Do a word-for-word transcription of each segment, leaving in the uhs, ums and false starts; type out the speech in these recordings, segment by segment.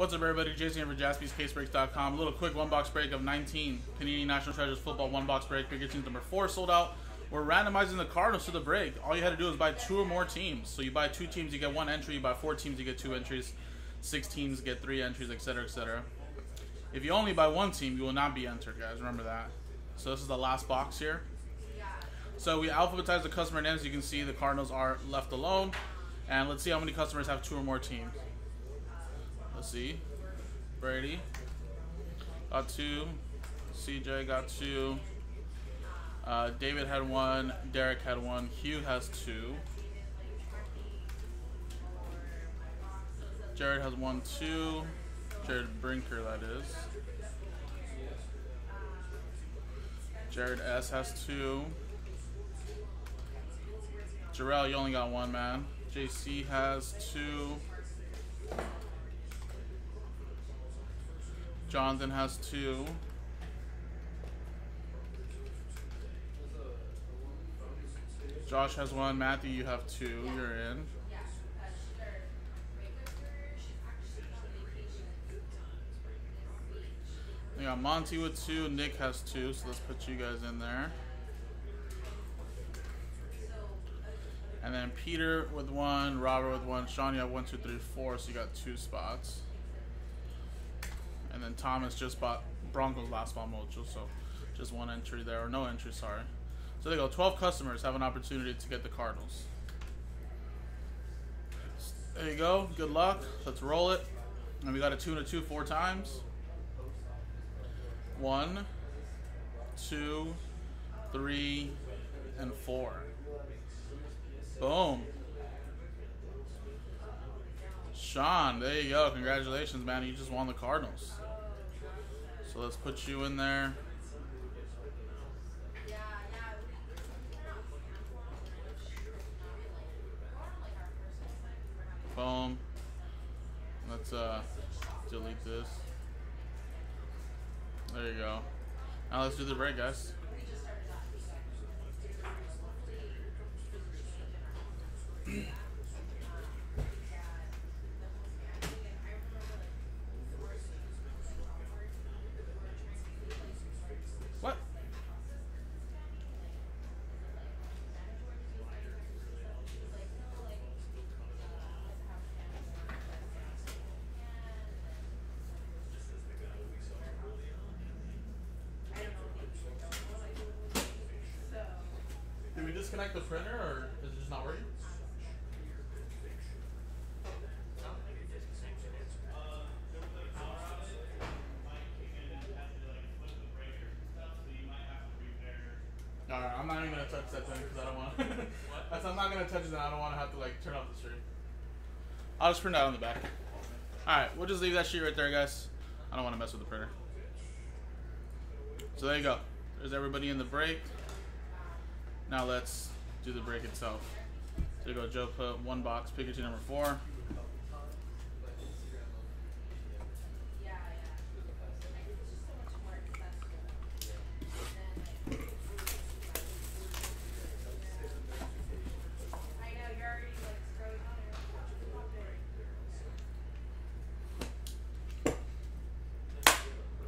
What's up, everybody? Jason here for Jaspys Case Breaks dot com. A little quick one-box break of nineteen Panini National Treasures football one-box break. Bigger teams number four sold out. We're randomizing the Cardinals to the break. All you had to do is buy two or more teams. So you buy two teams, you get one entry. You buy four teams, you get two entries. Six teams get three entries, et cetera, et cetera. If you only buy one team, you will not be entered, guys. Remember that. So this is the last box here. So we alphabetize the customer names. You can see the Cardinals are left alone. And let's see how many customers have two or more teams. Let's see. Brady got two. C J got two. Uh, David had one. Derek had one. Hugh has two. Jared has one, two. Jared Brinker, that is. Jared S has two. Jarrell, you only got one, man. J C has two. Jonathan has two. Josh has one. Matthew, you have two. You're in. We got Monty with two. Nick has two. So let's put you guys in there. And then Peter with one. Robert with one. Sean, you have one, two, three, four. So you got two spots. And then Thomas just bought Broncos last spot mojo, so just one entry there, or no entry, sorry. So there you go, twelve customers have an opportunity to get the Cardinals. There you go, good luck, let's roll it. And we got a two and a two four times. One, two, three, and four. Boom. Sean, there you go. Congratulations, man. You just won the Cardinals. So let's put you in there. Boom. Let's uh, delete this. There you go. Now let's do the break, guys. Disconnect the printer, or is it just not working? No, no, I'm not even gonna touch that thing because I don't want. That's I'm not gonna touch it. And I don't want to have to like turn off the stream. I'll just print that on the back. All right, we'll just leave that sheet right there, guys. I don't want to mess with the printer. So there you go. There's everybody in the break. Now let's do the break itself. So you go, Joe put one box, pick your team number four.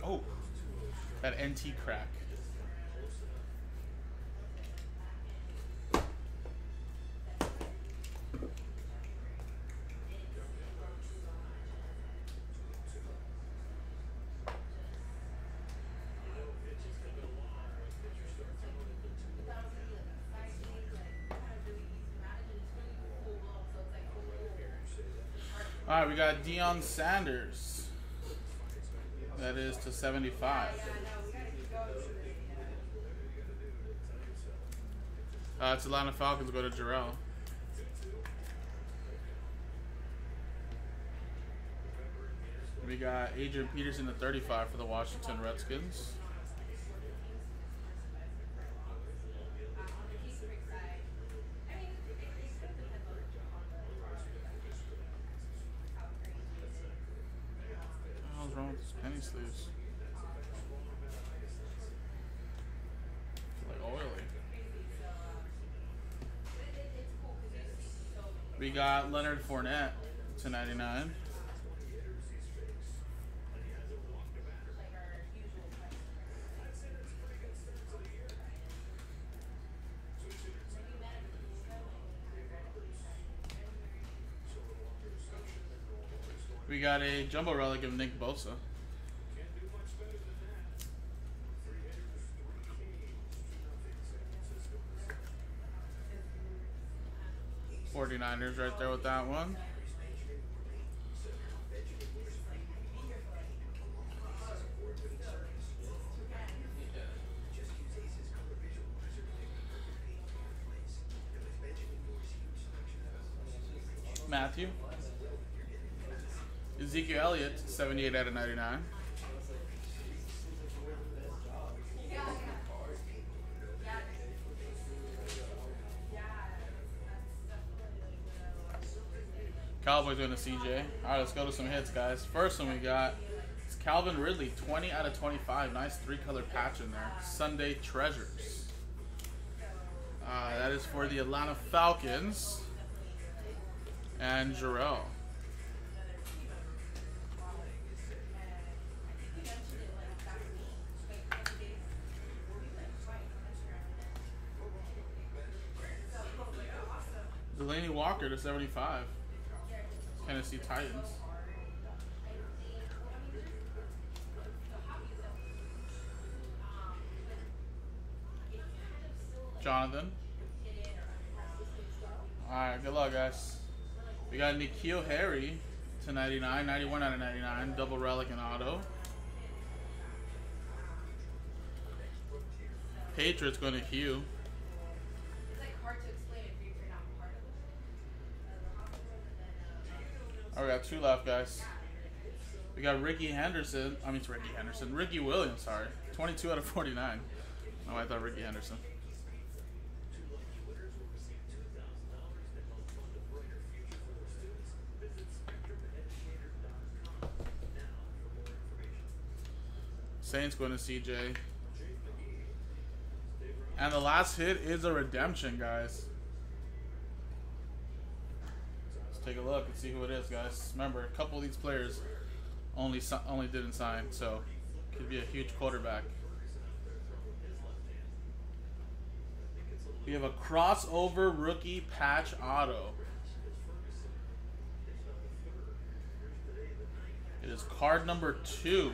Oh, that N T crack. All right, we got Deion Sanders. That is to seventy-five. Uh, it's Atlanta Falcons. Go to Jarrell. We got Adrian Peterson to thirty-five for the Washington Redskins. Penny sleeves. Like oily. We got Leonard Fournette to ninety-nine. We got a jumbo relic of Nick Bosa. forty-niners right there with that one. Matthew. Ezekiel Elliott, seventy-eight out of ninety-nine. Cowboys going to C J. Alright, let's go to some hits, guys. First one we got is Calvin Ridley, twenty out of twenty-five. Nice three-color patch in there. Sunday Treasures. Uh, that is for the Atlanta Falcons. And Jarrell. Delaney Walker to seventy-five. Tennessee Titans. Jonathan. Alright, good luck, guys. We got Nikhil Harry to ninety-nine, ninety-one out of ninety-nine, double relic and auto. Patriots going to Hugh. Oh, we got two left, guys. We got Ricky Henderson. I mean, it's Ricky Henderson. Ricky Williams, sorry. twenty-two out of forty-nine. Oh, I thought Ricky Henderson. Saints going to C J. And the last hit is a redemption, guys. Take a look and see who it is, guys. Remember, a couple of these players only only didn't sign, so could be a huge quarterback. We have a crossover rookie patch auto. It is card number two.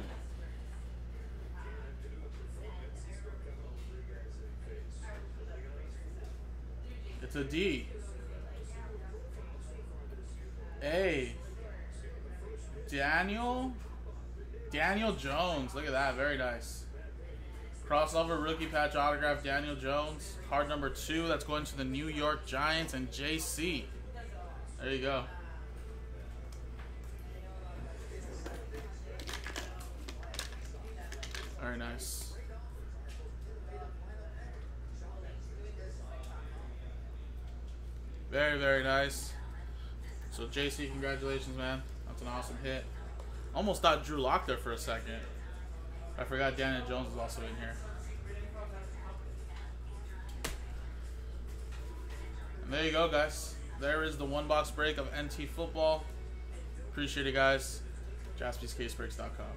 It's a D. Hey, Daniel, Daniel Jones. Look at that. Very nice. Crossover rookie patch autograph, Daniel Jones. Card number two. That's going to the New York Giants and J C. There you go. Very nice. Very, very nice. So, J C, congratulations, man. That's an awesome hit. Almost thought Drew Lock there for a second. I forgot Daniel Jones is also in here. And there you go, guys. There is the one-box break of N T football. Appreciate it, guys. Jaspys Case Breaks dot com.